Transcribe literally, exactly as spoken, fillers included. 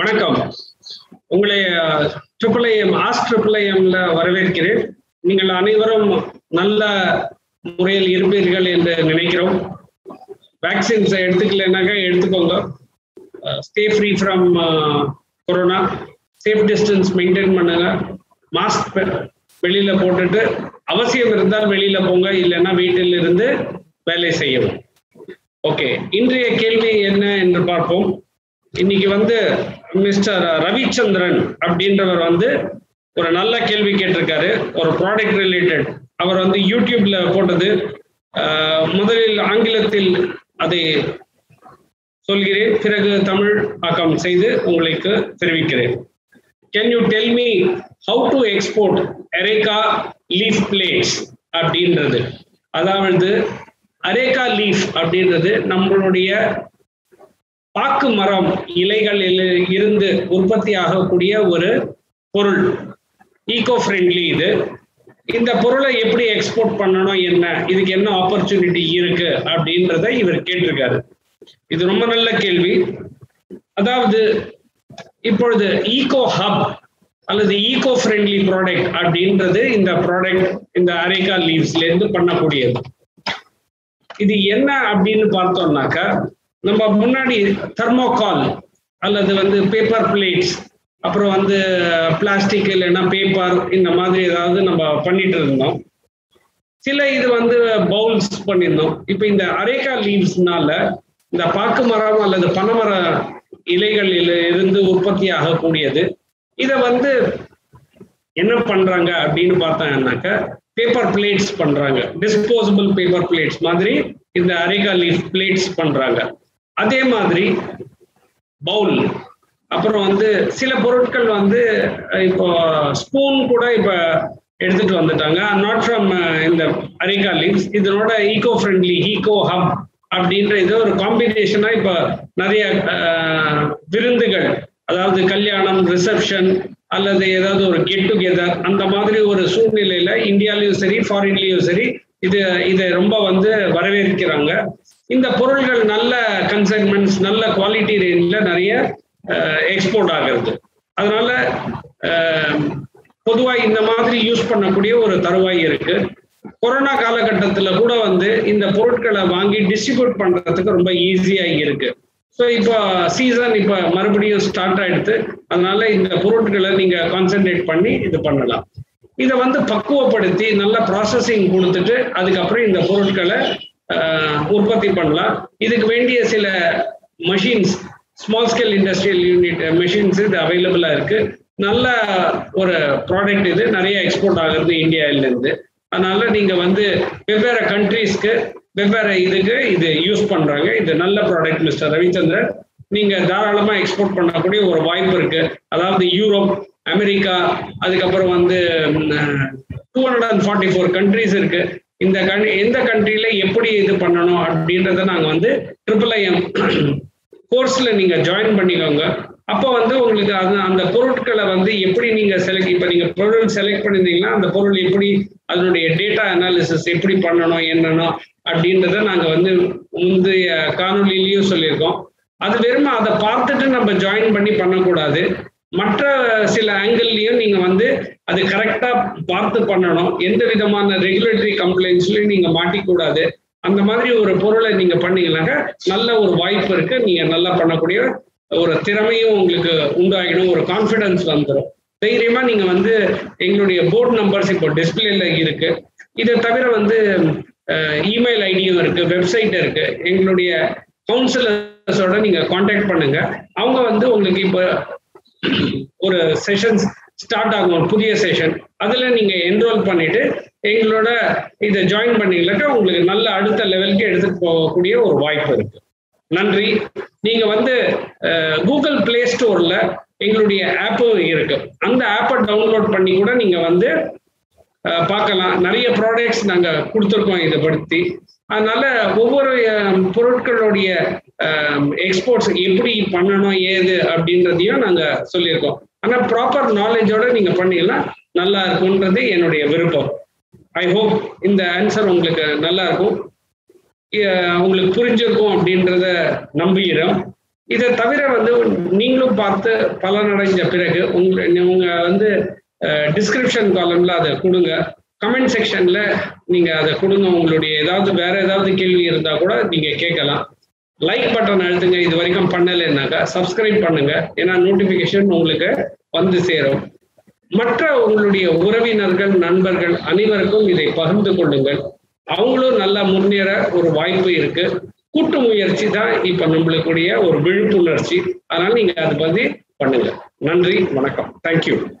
வணக்கம் உங்களை triple IIM ஆஸ்ட் ட்ரிபிள் ஐஎம்ல வரவேற்கிறேன் நீங்கள் அனைவரும் நல்ல முறையில் இருப்பீர்கள் என்று நினைக்கிறோம் வேக்சின்ஸ் எடுத்துக்கலனாக எடுத்துக்கோங்க stay free from corona safe distance maintain பண்ணுங்க மாஸ்க் வெளியில போட்டுட்டு அவசியம் இருந்தால் வெளியில போங்க இல்லனா வீட்டில் இருந்து வேலை செய்யுங்க ஓகே இன்றைய கேள்வி என்ன என்று பார்ப்போம் இன்னைக்கு வந்து மிஸ்டர் ரவிச்சந்திரன் அப்படின்றவர் வந்து ஒரு நல்ல கேள்வி கேட்டிருக்காரு ஒரு ப்ராடக்ட் ரிலேட்டட் அவர் வந்து யூடியூப்ல போட்டது முதலில் ஆங்கிலத்தில் அதை சொல்கிறேன் பிறகு தமிழ் ஆக்கம் செய்து உங்களுக்கு தெரிவிக்கிறேன் Can you tell me how to export Areca leaf plates அப்படின்றது அதாவது Areca leaf அப்படின்றது நம்மளுடைய பாக்கு மரம் இலைகளில் இருந்து உற்பத்தியாகக்கூடிய ஒரு பொருள் ஈகோ ஃப்ரெண்ட்லி இது இந்த பொருளை எப்படி எக்ஸ்போர்ட் பண்ணணும் என்ன இதுக்கு என்ன ஆப்பர்ச்சுனிட்டி இருக்கு அப்படின்றதை இவர் கேட்டிருக்காரு இது ரொம்ப நல்ல கேள்வி அதாவது இப்பொழுது ஈகோ ஹப் அல்லது ஈகோ ஃப்ரெண்ட்லி ப்ராடக்ட் அப்படின்றது இந்த ப்ராடக்ட் இந்த அரேகா லீவ்ஸ்ல இருந்து பண்ணக்கூடியது இது என்ன அப்படின்னு பார்த்தோம்னாக்கா நம்ம முன்னாடி தெர்மோகால் அல்லது வந்து பேப்பர் பிளேட்ஸ் அப்புறம் வந்து பிளாஸ்டிக் இல்லனா பேப்பர் இந்த மாதிரி ஏதாவது நம்ம பண்ணிட்டு இருந்தோம் சில இது வந்து பவுல்ஸ் பண்ணிருந்தோம் இப்போ இந்த அரேகா லீவ்ஸ்னால இந்த பாக்கு மரம் அல்லது பனமர இலைகளில் இருந்து உற்பத்தியாக கூடியது இத வந்து என்ன பண்றாங்க அப்படின்னு பார்த்தாங்கன்னாக்க பேப்பர் பிளேட்ஸ் பண்றாங்க டிஸ்போசபிள் பேப்பர் பிளேட்ஸ் மாதிரி இந்த அரேகா லீஃப் பிளேட்ஸ் பண்றாங்க அதே மாதிரி பவுல் அப்புறம் வந்து சில பொருட்கள் வந்து இப்போ ஸ்பூன் கூட இப்போ எடுத்துட்டு வந்துட்டாங்க நாட் फ्रॉम இந்த அரேகா லீவ்ஸ் இதனோட ஈகோ ஃப்ரெண்ட்லி ஈகோ ஹப் அப்படிங்கற இது ஒரு காம்பினேஷனா இப்போ நிறைய விருந்துகள் அதாவது கல்யாணம் ரிசப்ஷன் அல்லது ஏதாவது ஒரு கெட் டுகெதர் அந்த மாதிரி ஒரு சூழ்நிலையில இந்தியாலயும் சரி ஃபாரின்லயும் சரி இது இது ரொம்ப வந்து வரவேற்கிறாங்க இந்த பொருட்கள் நல்ல கன்சைன்மெண்ட்ஸ் நல்ல குவாலிட்டி ரேஞ்சில நிறைய எக்ஸ்போர்ட் ஆகிறது அதனால பொதுவா இந்த மாதிரி யூஸ் பண்ணக்கூடிய ஒரு தருவாய் இருக்கு கொரோனா காலகட்டத்துல கூட வந்து இந்த பொருட்களை வாங்கி டிஸ்ட்ரிபியூட் பண்றதுக்கு ரொம்ப ஈஸியா இருக்கு சோ இப்போ சீசன் இப்போ மறுபடியும் ஸ்டார்ட் ஆயிடுது அதனால இந்த பொருட்களை நீங்க கான்சென்ட்ரேட் பண்ணி இது பண்ணலாம் இத வந்து பக்குவப்படுத்தி நல்ல ப்ராசஸிங் கொடுத்துட்டு அதுக்கு அப்புறம் இந்த பொருட்களை உற்பத்தி பண்ணலாம் இதுக்கு வேண்டிய சில machines small scale industrial unit machines இது அவைலபிளா இருக்கு நல்ல ஒரு ப்ராடக்ட் இது நிறைய எக்ஸ்போர்ட் ஆகுது இந்தியால இருந்து அதனால நீங்க வந்து வெவ்வேறு கண்ட்ரீஸ்க்கு வெவ்வேறு இதுக்கு இது யூஸ் பண்றாங்க இது நல்ல ப்ராடக்ட் மிஸ்டர் ரவிச்சந்திரன் நீங்க தாராளமா எக்ஸ்போர்ட் பண்ணக்கூடிய ஒரு வாய்ப்பு இருக்கு அதாவது யூரோப் அமெரிக்கா அதுக்கப்புறம் வந்து two hundred and forty four countries இருக்கு இந்த எந்த கண்ட்ரியில எப்படி இது பண்ணணும் அப்படின்றத நாங்க வந்து ட்ரிபிள் ஐஎம் கோர்ஸ்ல நீங்க ஜாயின் பண்ணிக்கோங்க அப்போ வந்து உங்களுக்கு அது அந்த பொருட்களை வந்து எப்படி நீங்க செலக்ட் இப்போ நீங்க பொருள் செலக்ட் பண்ணிருந்தீங்கன்னா அந்த பொருள் எப்படி அதனுடைய டேட்டா அனாலிசிஸ் எப்படி பண்ணணும் என்னன்னா அப்படின்றத நாங்க வந்து முந்தைய காணொலியிலையும் சொல்லியிருக்கோம் அது வெறும் அதை பார்த்துட்டு நம்ம ஜாயின் பண்ணி பண்ணக்கூடாது மற்ற சில ஆங்கிள்லையும் நீங்க வந்து அது கரெக்டா பார்த்து பண்ணணும் எந்த விதமான ரெகுலேட்டரி கம்ப்ளைண்ட்ஸ்லையும் நீங்க மாட்டிக்கூடாது அந்த மாதிரி ஒரு பொருளை நீங்க பண்ணீங்கன்னாக்க நல்ல ஒரு வாய்ப்பு இருக்கு நீங்க நல்லா பண்ணக்கூடிய ஒரு திறமையும் உங்களுக்கு உண்டாகிடும் ஒரு கான்ஃபிடன்ஸ் வந்துடும் தைரியமா நீங்க வந்து எங்களுடைய போர்டு நம்பர்ஸ் இப்போ டிஸ்பிளேல இருக்கு இதை தவிர வந்து இமெயில் ஐடியும் இருக்கு வெப்சைட் இருக்கு எங்களுடைய கவுன்சிலர்ஸோட நீங்க கான்டாக்ட் பண்ணுங்க அவங்க வந்து உங்களுக்கு இப்போ ஒரு செஷன்ஸ் ஸ்டார்ட் ஆகும் புதிய செஷன் அதுல நீங்க என்ரோல் பண்ணிட்டு எங்களோட இதை ஜாயின் பண்ணீங்களாக்கா உங்களுக்கு நல்ல அடுத்த லெவலுக்கு எடுத்துட்டு போகக்கூடிய ஒரு வாய்ப்பு இருக்கு நன்றி நீங்க வந்து கூகுள் பிளே ஸ்டோர்ல எங்களுடைய ஆப்பு இருக்கு அந்த ஆப்பை டவுன்லோட் பண்ணி கூட நீங்க வந்து பார்க்கலாம் நிறைய ப்ராடக்ட்ஸ் நாங்க கொடுத்துருக்கோம் இதை பற்றி அதனால ஒவ்வொரு பொருட்களுடைய எக்ஸ்போர்ட்ஸ் எப்படி பண்ணணும் ஏது அப்படின்றதையும் நாங்க சொல்லியிருக்கோம் ஆனா ப்ராப்பர் நாலேஜோட நீங்க பண்ணீங்கன்னா நல்லா இருக்கும்ன்றது என்னுடைய விருப்பம் ஐ ஹோப் இந்த ஆன்சர் உங்களுக்கு நல்லா இருக்கும் உங்களுக்கு புரிஞ்சிருக்கும் அப்படின்றத நம்புகிறோம் இத தவிர வந்து நீங்களும் பார்த்து பலனடைஞ்ச பிறகு உங்க நீங்க வந்து டிஸ்கிரிப்ஷன் காலம்ல அத கொடுங்க கமெண்ட் செக்ஷன்ல நீங்க அத கொடுங்க உங்களுடைய ஏதாவது வேற ஏதாவது கேள்வி இருந்தா கூட நீங்க கேட்கலாம் லைக் பட்டன் அழுத்துங்க இது வரைக்கும் பண்ணலன்னாக்கா சப்ஸ்கிரைப் பண்ணுங்க ஏனா நோட்டிபிகேஷன் உங்களுக்கு வந்து சேரும் மற்ற உங்களுடைய உறவினர்கள் நண்பர்கள் அனைவருக்கும் இதை பகிர்ந்து கொள்ளுங்கள் அவங்களும் நல்ல முன்னேற ஒரு வாய்ப்பு இருக்கு கூட்டு முயற்சி தான் இப்ப நம்மளுக்குடைய ஒரு விழிப்புணர்ச்சி அதனால நீங்க அது பத்தி பண்ணுங்க நன்றி வணக்கம் thank you